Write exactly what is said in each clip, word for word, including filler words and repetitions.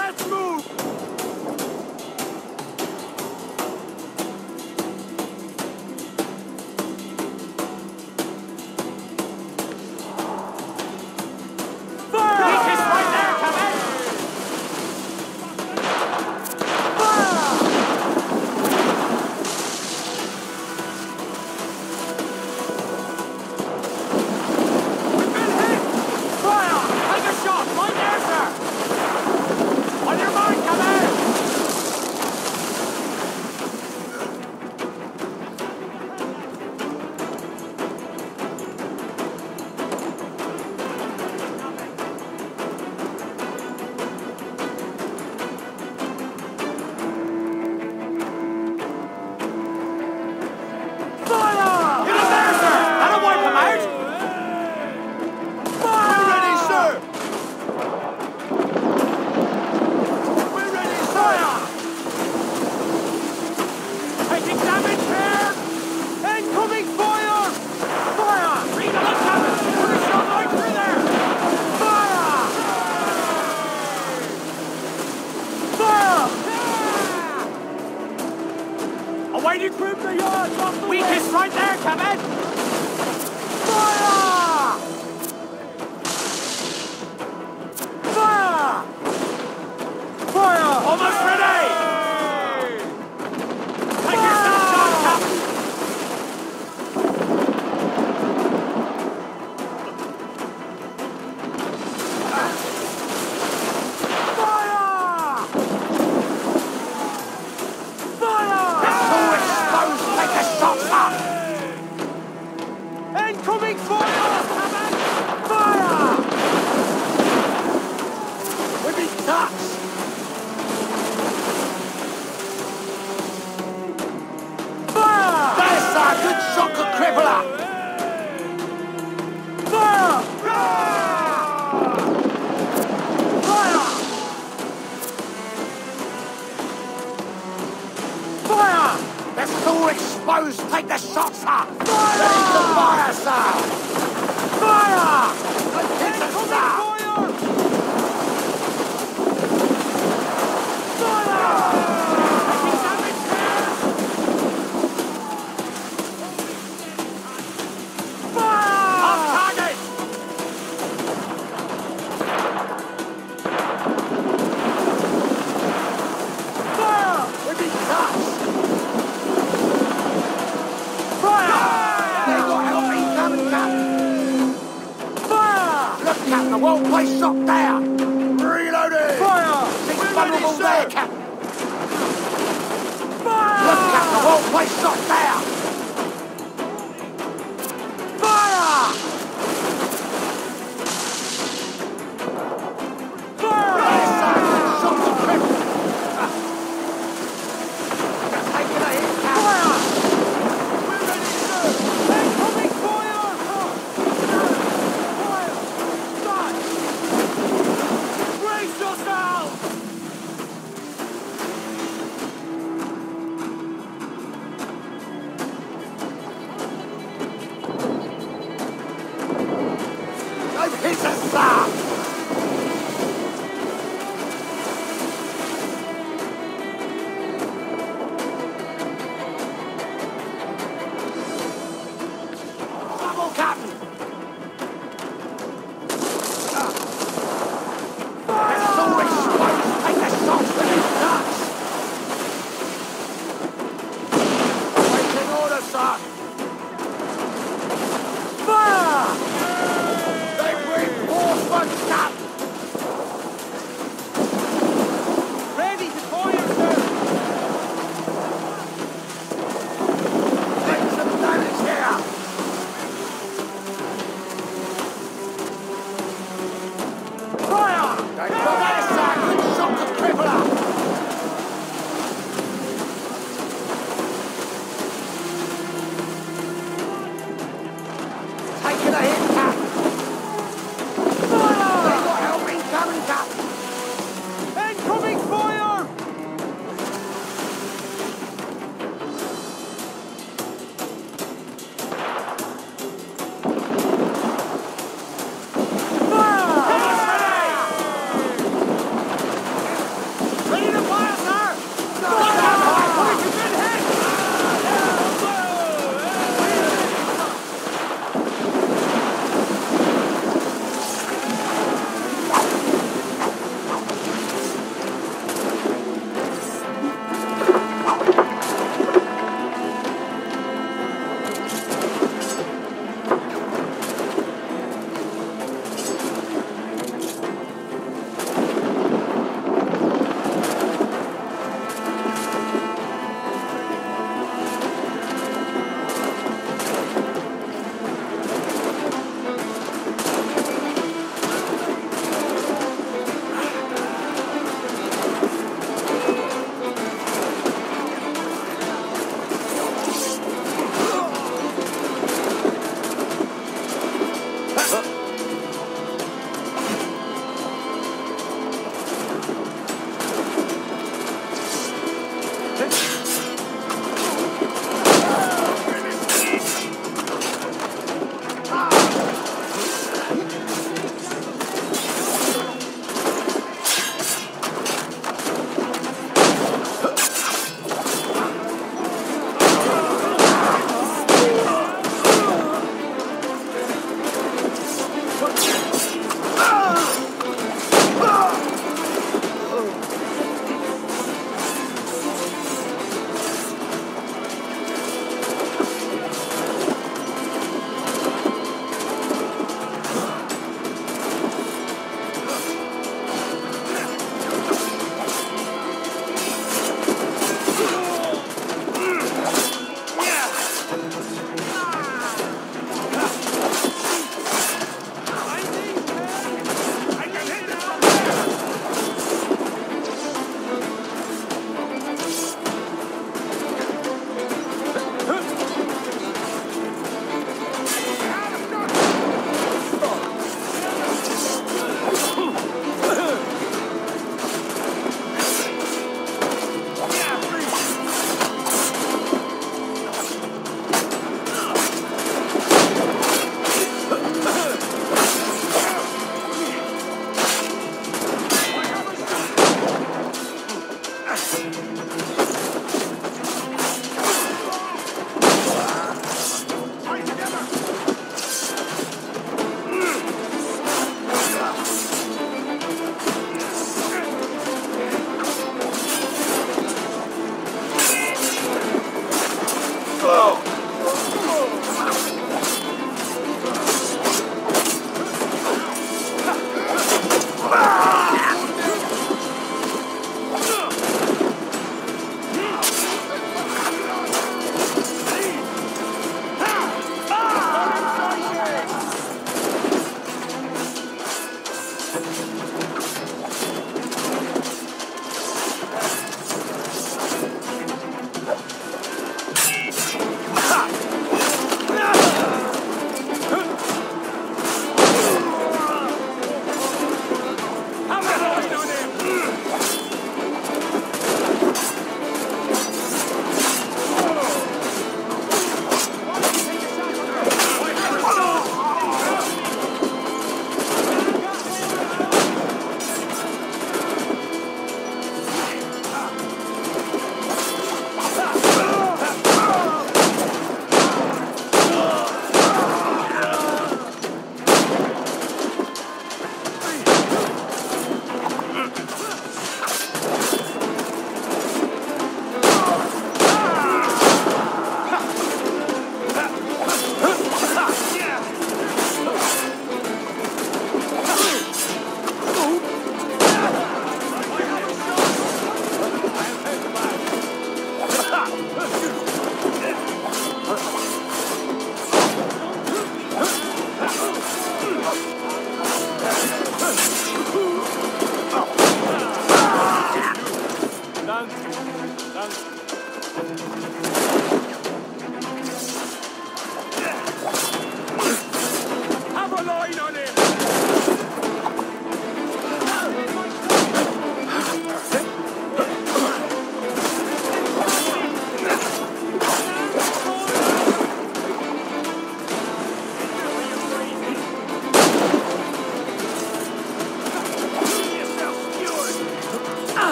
Let's move! Take the shots, sir! Fire! Take the fire, sir! Fire! Take the fire! Fire! Fire! On target! Fire! We've been touched! Captain, the won't place shot there! Reloading! Fire! Six vulnerable there, Captain! Fire! Look, Captain, the won't place shot there! Fire! Fire! Yes, Sergeant, shot the cripple! They're taking a hit, Captain! Fire! We're ready, sir! They're coming for you! It's a stop! Double cotton! Fire!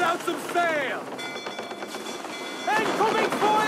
Out some sail! Incoming fire!